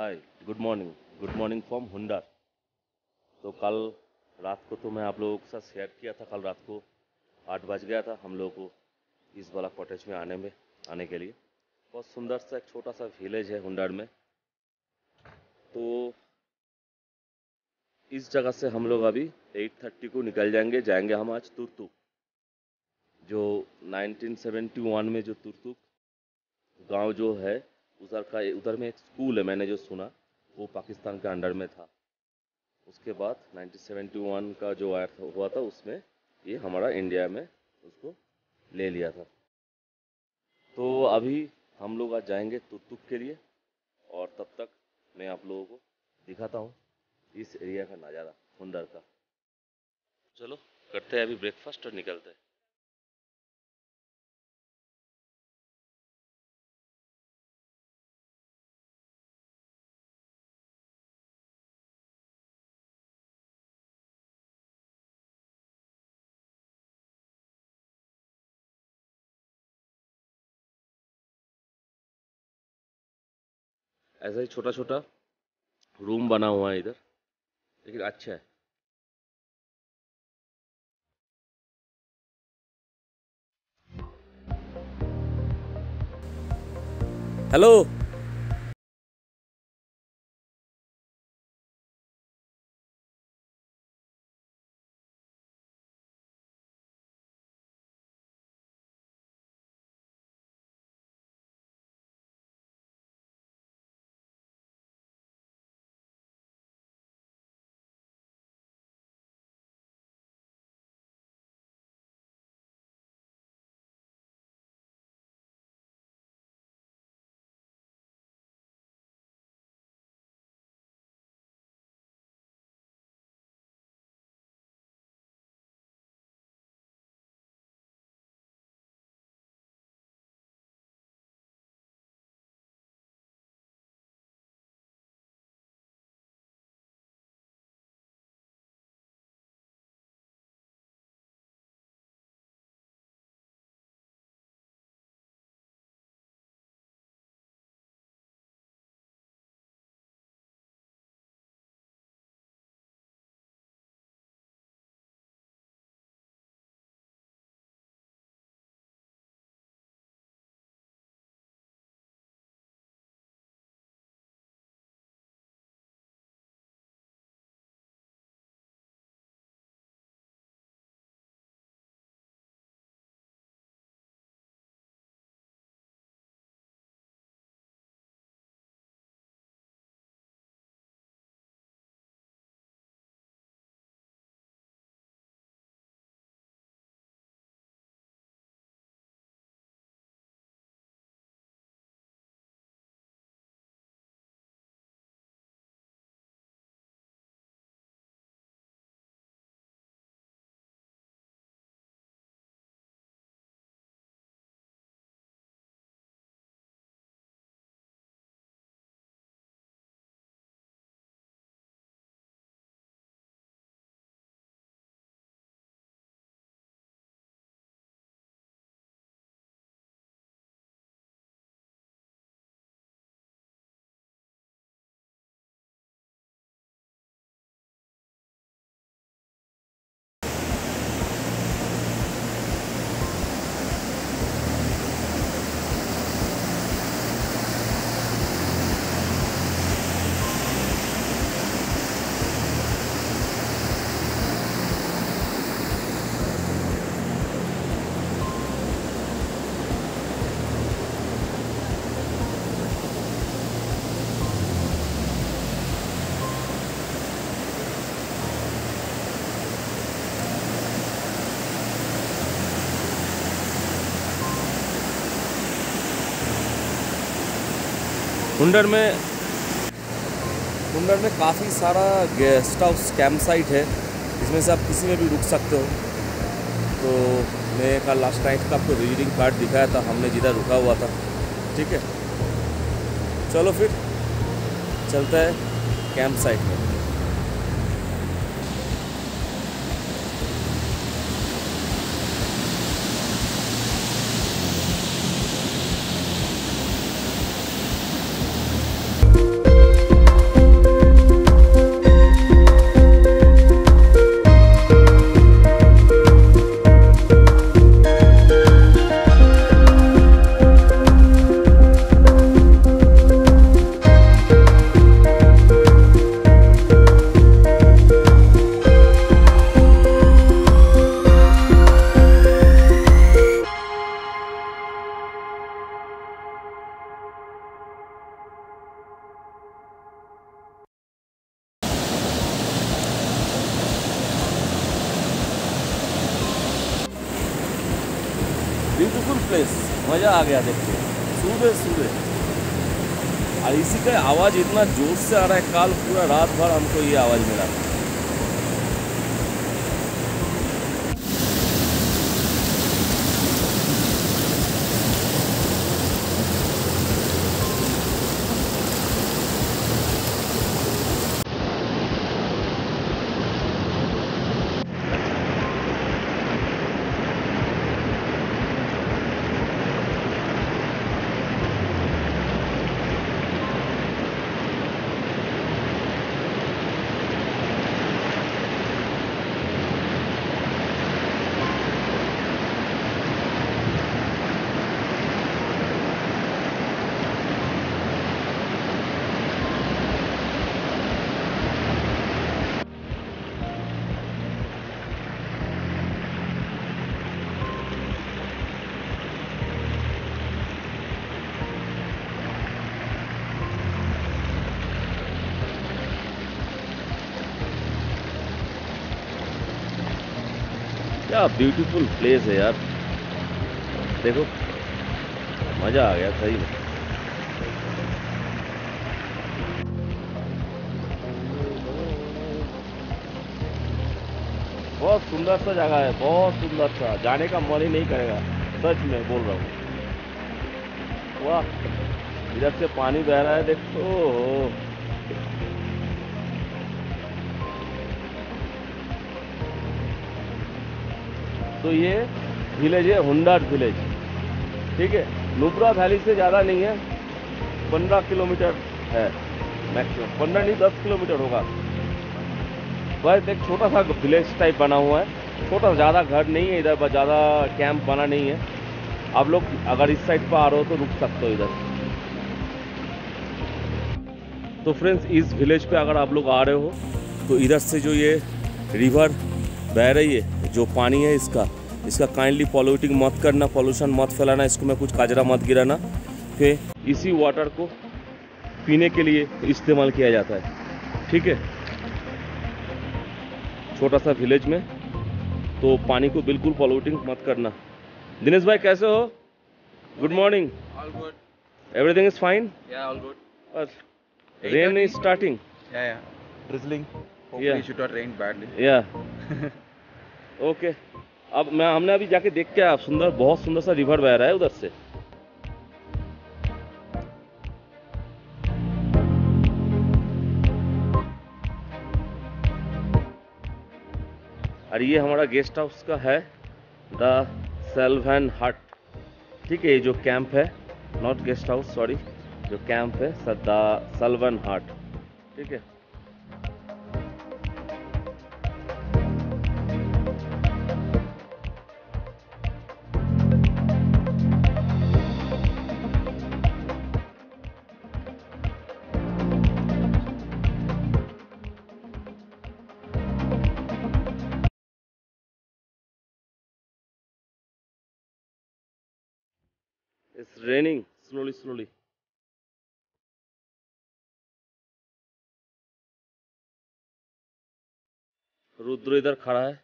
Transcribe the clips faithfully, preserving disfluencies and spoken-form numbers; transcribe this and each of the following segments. Hi good morning good morning from Hunder. तो कल रात को तो मैं आप लोगों के साथ शेयर किया था, कल रात को आठ बज गया था हम लोगों को इस वाला कॉटेज में आने में आने के लिए। बहुत सुंदर सा एक छोटा सा विलेज है हुंडर में। तो इस जगह से हम लोग अभी आठ तीस को निकल जाएंगे जाएंगे हम आज तुर्तुक, जो नाइनटीन सेवेंटी वन में जो तुर्तुक गांव जो है उधर का, उधर में एक स्कूल है मैंने जो सुना वो पाकिस्तान के अंडर में था। उसके बाद नाइनटीन सेवेंटी वन का जो वार हुआ था उसमें ये हमारा इंडिया में उसको ले लिया था। तो अभी हम लोग आज जाएंगे तुर्तुक के लिए और तब तक मैं आप लोगों को दिखाता हूँ इस एरिया का नज़ारा हुंडर का। चलो करते हैं अभी ब्रेकफास्ट और निकलते हैं। ऐसा ही छोटा छोटा रूम बना हुआ है इधर, लेकिन अच्छा है। हेलो हुंडर में हुंडर में काफ़ी सारा गेस्ट हाउस कैंप साइट है, इसमें से आप किसी में भी रुक सकते हो। तो मैं कल लास्ट नाइट का आपको रीडिंग कार्ड दिखाया था हमने जिधर रुका हुआ था। ठीक है चलो फिर चलता है कैंप साइट में। प्लेस, मज़ा आ गया देख के सुबह सुबह। और इसी का आवाज़ इतना ज़ोर से आ रहा है, काल पूरा रात भर हमको ये आवाज़ मिला। क्या ब्यूटीफुल प्लेस है यार, देखो मज़ा आ गया सही में। बहुत सुंदर सा जगह है, बहुत सुंदर सा, जाने का मन ही नहीं करेगा सच में बोल रहा हूँ। वाह, इधर से पानी बह रहा है देखो। तो ये विलेज है हुंडार विलेज, ठीक है। नुब्रा वैली से ज़्यादा नहीं है, पंद्रह किलोमीटर है मैक्सिमम, पंद्रह नहीं दस किलोमीटर होगा। बस एक छोटा सा विलेज टाइप बना हुआ है, छोटा, ज़्यादा घर नहीं है इधर, बस ज़्यादा कैंप बना नहीं है। आप लोग अगर इस साइड पर आ रहे हो तो रुक सकते हो इधर। तो फ्रेंड्स, इस विलेज पे अगर आप लोग आ रहे हो तो इधर से जो ये रिवर बह रही है, जो पानी है इसका इसका काइंडली पॉल्यूटिंग मत करना, पॉल्यूशन मत फैलाना, इसको में कुछ कचरा मत गिराना। फिर इसी वाटर को पीने के लिए इस्तेमाल किया जाता है, ठीक है। छोटा सा विलेज में तो पानी को बिल्कुल पॉल्यूटिंग मत करना। दिनेश भाई कैसे हो? Good morning. All good, everything is fine. Yeah all good. Rain is starting, yeah yeah drizzling. Hopefully yeah. It should not rain badly. Yeah. Okay. अब मैं हमने अभी जाके देख के, आप सुंदर, बहुत सुंदर सा रिवर बह रहा है उधर से। और ये हमारा गेस्ट हाउस का है द सेल्वन हट, ठीक है। ये जो कैंप है, नॉट गेस्ट हाउस सॉरी, जो कैंप है द सेल्वन हट, ठीक है। It's raining slowly slowly. Rudra इधर खड़ा है।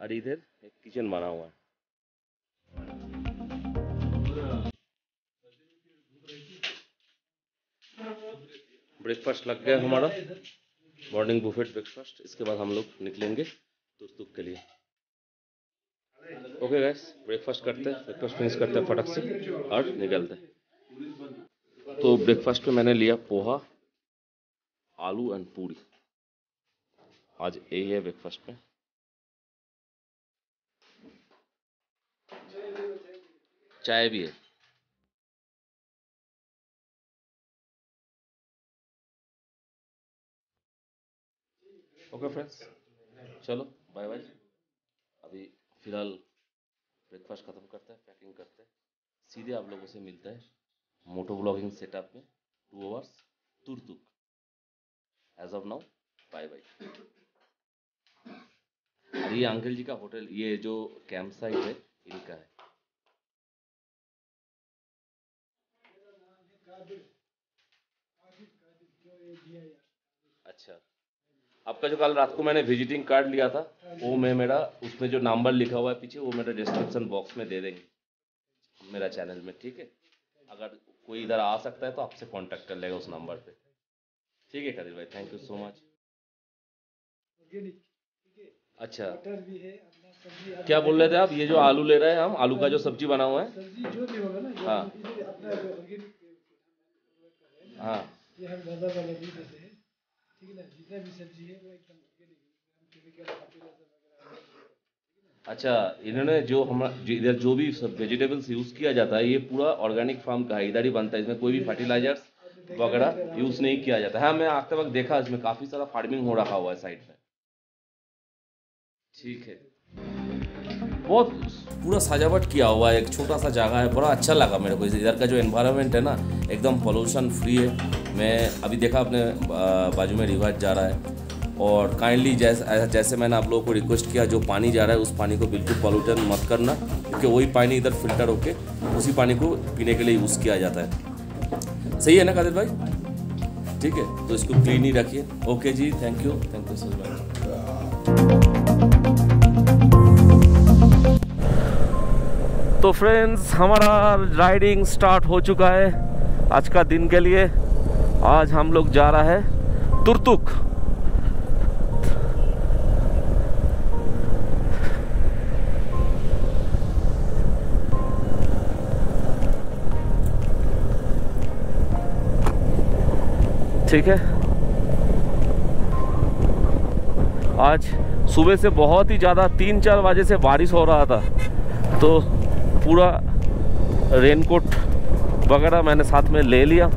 और इधर एक किचन बना हुआ है। ब्रेकफास्ट लग गया हमारा, मॉर्निंग बुफेट ब्रेकफास्ट। इसके बाद हम लोग निकलेंगे तुरतुक के लिए। ओके गाइस, ब्रेकफास्ट करते हैं, ब्रेकफास्ट फिनिश करते हैं फटक से और निकलते हैं। तो ब्रेकफास्ट में मैंने लिया पोहा, आलू एंड पूरी। आज यही है ब्रेकफास्ट में। चाय भी है। ओके फ्रेंड्स, चलो बाय बाय। अभी फिलहाल ब्रेकफास्ट ख़त्म करते हैं, पैकिंग करते हैं, सीधे आप लोगों से मिलते हैं मोटो ब्लॉगिंग सेटअप में two hours Turtuk. As of now bye bye. और ये अंकल जी का होटल, ये जो कैंप साइट है इनका है। अच्छा, आपका जो कल रात को मैंने विजिटिंग कार्ड लिया था वो मैं मेरा उसमें जो नंबर लिखा हुआ है पीछे वो मेरा डिस्क्रिप्शन बॉक्स में दे देंगे मेरा चैनल में, ठीक है। अगर कोई इधर आ सकता है तो आपसे कांटेक्ट कर लेगा उस नंबर पे, ठीक है कादिर भाई, थैंक यू सो मच। अच्छा भी है, अपना क्या बोल रहे थे आप? ये जो आलू ले रहे हैं हम, आलू का जो सब्जी बना हुआ है, जो भी होगा ना, हाँ हाँ ये हम बाजार वाले भी देते हैं, ठीक है ना, जितना भी सब्जी है वो एकदम ऑर्गेनिक। अच्छा, इन्होंने जो हमारा इधर जो भी वेजिटेबल्स यूज किया जाता है ये पूरा ऑर्गेनिक फार्म का इधर ही बनता है, इसमें कोई भी फर्टिलाइजर्स वगैरह यूज नहीं किया जाता है। हाँ, मैं आते वक्त देखा इसमें काफी सारा फार्मिंग हो रखा हुआ है साइड में, ठीक है। बहुत पूरा सजावट किया हुआ है, एक छोटा सा जगह है, बड़ा अच्छा लगा मेरे को। इधर का जो एनवायरनमेंट है ना एकदम पोल्यूशन फ्री है। मैं अभी देखा अपने बाजू में रिवर जा रहा है, और काइंडली जैसे जैसे मैंने आप लोगों को रिक्वेस्ट किया जो पानी जा रहा है उस पानी को बिल्कुल पॉल्यूटेड मत करना, क्योंकि वही पानी इधर फिल्टर होकर उसी पानी को पीने के लिए यूज़ किया जाता है। सही है ना कादिर भाई? ठीक है, तो इसको क्लीन ही रखिए। Okay ji, thank you, thank you so much. तो फ्रेंड्स, हमारा राइडिंग स्टार्ट हो चुका है आज का दिन के लिए। आज हम लोग जा रहा है तुरतुक। ठीक है, आज सुबह से बहुत ही ज़्यादा तीन चार बजे से बारिश हो रहा था, तो पूरा रेनकोट वगैरह मैंने साथ में ले लिया,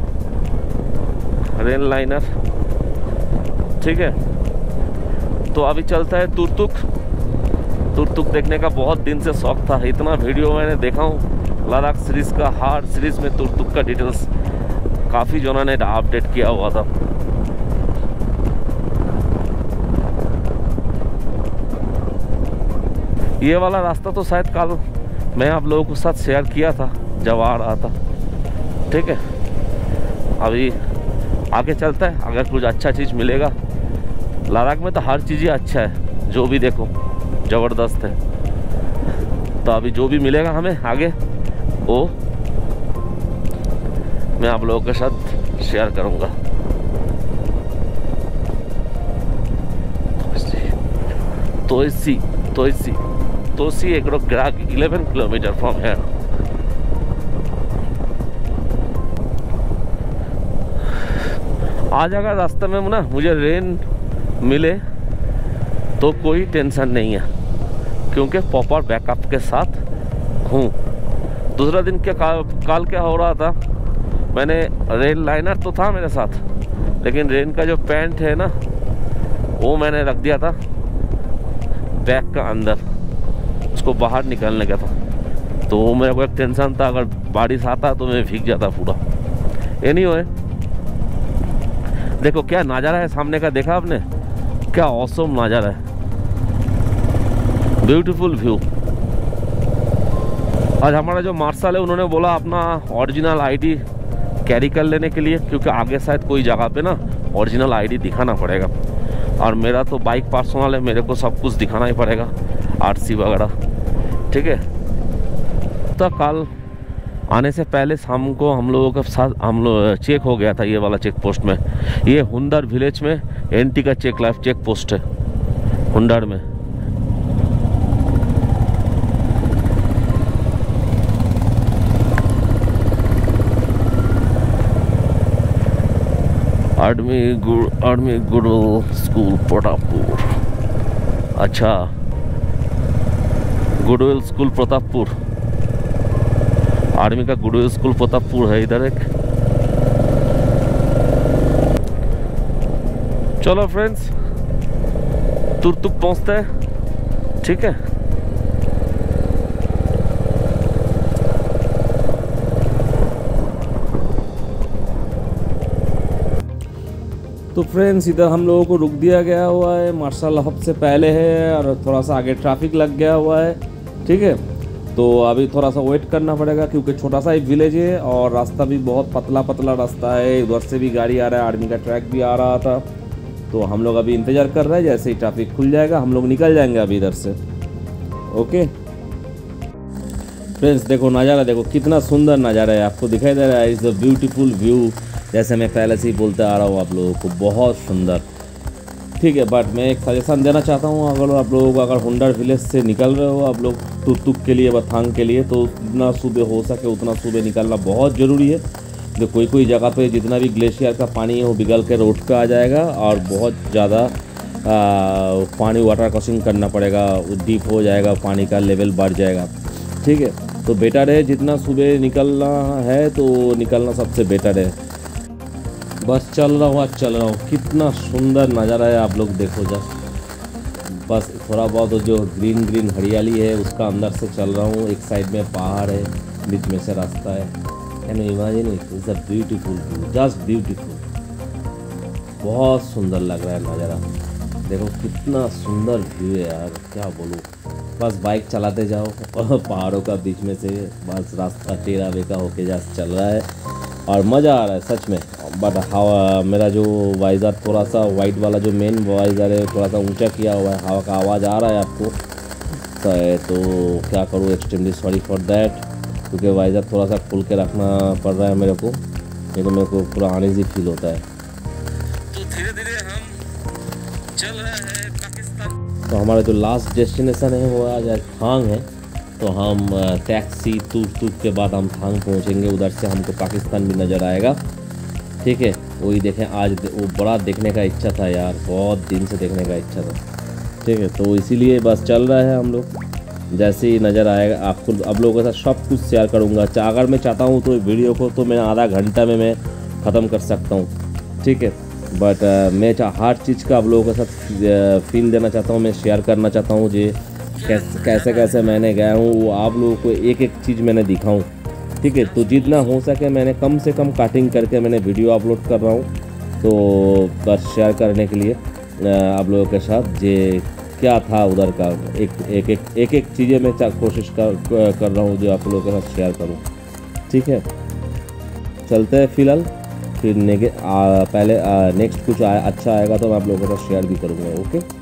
रेन लाइनर, ठीक है। तो अभी चलता है तुरतुक। तुरतुक देखने का बहुत दिन से शौक था, इतना वीडियो मैंने देखा हूँ लद्दाख सीरीज़ का, हर सीरीज़ में तुरतुक का डिटेल्स काफ़ी जनों ने अपडेट किया हुआ था। ये वाला रास्ता तो शायद कल मैं आप लोगों के साथ शेयर किया था जब आ रहा था, ठीक है। अभी आगे चलता है, अगर कुछ अच्छा चीज़ मिलेगा। लद्दाख में तो हर चीज़ ही अच्छा है, जो भी देखो ज़बरदस्त है। तो अभी जो भी मिलेगा हमें आगे वो मैं आप लोगों के साथ शेयर करूंगा। तोसी तोसी तोसी एग्रो ग्राग ग्यारह किलोमीटर फ्रॉम हियर। आज अगर रास्ते में ना मुझे रेन मिले तो कोई टेंशन नहीं है, क्योंकि प्रॉपर बैकअप के साथ हूँ। दूसरा दिन क्या काल, काल क्या हो रहा था, मैंने रेन लाइनर तो था मेरे साथ, लेकिन रेन का जो पैंट है ना वो मैंने रख दिया था बैग का अंदर, उसको बाहर निकालने का था, तो वो मेरे को एक टेंशन था अगर बारिश आता तो मैं भीग जाता पूरा। एनीवे, देखो क्या नज़ारा है सामने का, देखा आपने? क्या ऑसम नज़ारा है, ब्यूटीफुल व्यू। आज हमारा जो मार्शल है उन्होंने बोला अपना ओरिजिनल आईडी कैरी कर लेने के लिए, क्योंकि आगे शायद कोई जगह पे ना ओरिजिनल आईडी दिखाना पड़ेगा, और मेरा तो बाइक पर्सनल है, मेरे को सब कुछ दिखाना ही पड़ेगा, आरसी वगैरह, ठीक है। तो कल आने से पहले शाम को हम लोगों के साथ हम लोग चेक हो गया था ये वाला चेक पोस्ट में। ये हुंडर विलेज में एंटी का चेक लाइफ चेक पोस्ट है हुंडर में। Army good army goodwill school Pratappur. अच्छा, गुडविल स्कूल प्रतापपुर, आर्मी का गुडविल स्कूल प्रतापपुर है इधर एक। चलो फ्रेंड्स, तुरतुक पहुंचते हैं, ठीक है। तो फ्रेंड्स, इधर हम लोगों को रुक दिया गया हुआ है, मार्शल हब से पहले है, और थोड़ा सा आगे ट्रैफिक लग गया हुआ है, ठीक है। तो अभी थोड़ा सा वेट करना पड़ेगा क्योंकि छोटा सा एक विलेज है और रास्ता भी बहुत पतला पतला रास्ता है। उधर से भी गाड़ी आ रहा है, आर्मी का ट्रैक भी आ रहा था। तो हम लोग अभी इंतज़ार कर रहे हैं, जैसे ही ट्रैफिक खुल जाएगा हम लोग निकल जाएंगे अभी इधर से। ओके फ्रेंड्स, देखो नज़ारा, देखो कितना सुंदर नज़ारा है, आपको दिखाई दे रहा है। इज़ अ ब्यूटीफुल व्यू, जैसे मैं पहले से ही बोलते आ रहा हूँ आप लोगों को, बहुत सुंदर। ठीक है, बट मैं एक सजेशन देना चाहता हूँ, अगर आप लोग अगर हुंडर विलेज से निकल रहे हो आप लोग तुरतुक के लिए, बथांग के लिए, तो जितना सुबह हो सके उतना सुबह निकलना बहुत ज़रूरी है। जो कोई कोई जगह पे जितना भी ग्लेशियर का पानी है वो पिघल के रोड का आ जाएगा और बहुत ज़्यादा पानी वाटर क्रॉसिंग करना पड़ेगा, डीप हो जाएगा, पानी का लेवल बढ़ जाएगा। ठीक है, तो बेटर है जितना सुबह निकलना है तो निकलना सबसे बेटर है। बस चल रहा हूँ, चल रहा हूँ। कितना सुंदर नज़ारा है, आप लोग देखो जस्ट। बस थोड़ा बहुत जो ग्रीन ग्रीन हरियाली है उसका अंदर से चल रहा हूँ। एक साइड में पहाड़ है, बीच में से रास्ता है। And imagine it is a beautiful view, just beautiful. बहुत सुंदर लग रहा है नज़ारा, देखो कितना सुंदर व्यू है यार, क्या बोलूँ। बस बाइक चलाते जाओ और पहाड़ों का बीच में से बस रास्ता टेढ़ा बेका होके जस्ट चल रहा है और मज़ा आ रहा है सच में। बट हवा, मेरा जो वाइज़र थोड़ा सा वाइट वाला जो मेन वाइज़र है थोड़ा सा ऊंचा किया हुआ है, हवा का आवाज़ आ रहा है आपको तो क्या करूँ, एक्सट्रीमली सॉरी फॉर दैट, क्योंकि वाइज़र थोड़ा सा खुल के रखना पड़ रहा है मेरे को। मेरे को मेरे को पूरा अनईजी फील होता है। तो धीरे धीरे हम चल रहे हैं पाकिस्तान। तो हमारा जो लास्ट डेस्टिनेशन है वो आज थांग है। तो हम टैक्सी तुरतुक के बाद हम थांग पहुँचेंगे, उधर से हमको पाकिस्तान भी नज़र आएगा। ठीक है, वही देखें आज, वो बड़ा देखने का इच्छा था यार, बहुत दिन से देखने का इच्छा था। ठीक है, तो इसीलिए बस चल रहा है हम लोग, जैसे ही नज़र आएगा आपको आप लोगों के साथ सब कुछ शेयर करूँगा। अगर मैं चाहता हूँ तो वीडियो को तो मैं आधा घंटा में मैं ख़त्म कर सकता हूँ। ठीक है, बट मैं हर चीज़ का आप लोगों के साथ फील देना चाहता हूँ, मैं शेयर करना चाहता हूँ जी कैसे कैसे कैसे मैंने गया हूँ, वो आप लोगों को एक एक चीज़ मैंने दिखाऊँ। ठीक है, तो जितना हो सके मैंने कम से कम कटिंग करके मैंने वीडियो अपलोड कर रहा हूँ, तो बस शेयर करने के लिए आप लोगों के साथ जे क्या था उधर का, एक एक एक एक, एक चीज़ें मैं कोशिश कर कर रहा हूँ जो आप लोगों के साथ शेयर करूँ। ठीक है, चलते हैं फ़िलहाल, फिर नेगे आ, पहले आ, नेक्स्ट कुछ आ, अच्छा आएगा तो मैं आप लोगों के साथ शेयर भी करूँगा। ओके।